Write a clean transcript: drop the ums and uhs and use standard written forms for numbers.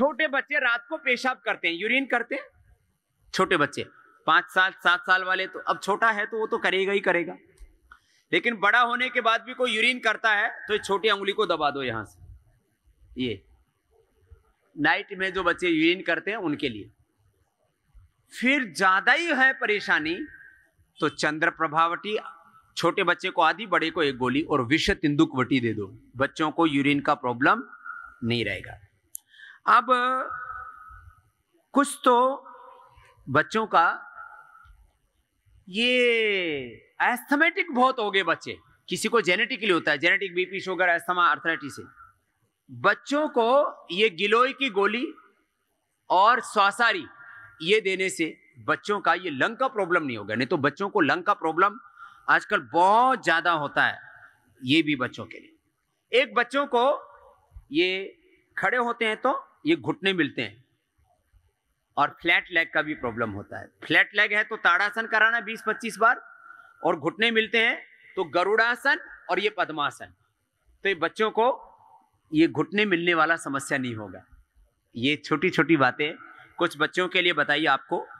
छोटे बच्चे रात को पेशाब करते हैं, यूरिन करते हैं। छोटे बच्चे 5 साल 7 साल वाले, तो अब छोटा है तो वो तो करेगा ही करेगा, लेकिन बड़ा होने के बाद भी कोई यूरिन करता है तो छोटी अंगुली को दबा दो यहां से। ये नाइट में जो बच्चे यूरिन करते हैं उनके लिए। फिर ज्यादा ही है परेशानी तो चंद्रप्रभा वटी, छोटे बच्चे को आधी, बड़े को 1 गोली और विष तंदुक वटी दे दो, बच्चों को यूरिन का प्रॉब्लम नहीं रहेगा। अब कुछ तो बच्चों का ये एस्थमेटिक बहुत हो गए बच्चे, किसी को जेनेटिकली होता है, genetic BP, sugar, asthma, arthritis है। बच्चों को ये गिलोय की गोली और स्वासारी ये देने से बच्चों का ये लंग का प्रॉब्लम नहीं होगा, नहीं तो बच्चों को लंग का प्रॉब्लम आजकल बहुत ज्यादा होता है। ये भी बच्चों के लिए। एक बच्चों को ये खड़े होते हैं तो ये घुटने मिलते हैं और फ्लैट लेग का भी प्रॉब्लम होता है। फ्लैट लेग है तो ताड़ासन कराना 20-25 बार, और घुटने मिलते हैं तो गरुड़ासन और ये पद्मासन। तो ये बच्चों को ये घुटने मिलने वाला समस्या नहीं होगा। ये छोटी छोटी बातें कुछ बच्चों के लिए बताइए आपको।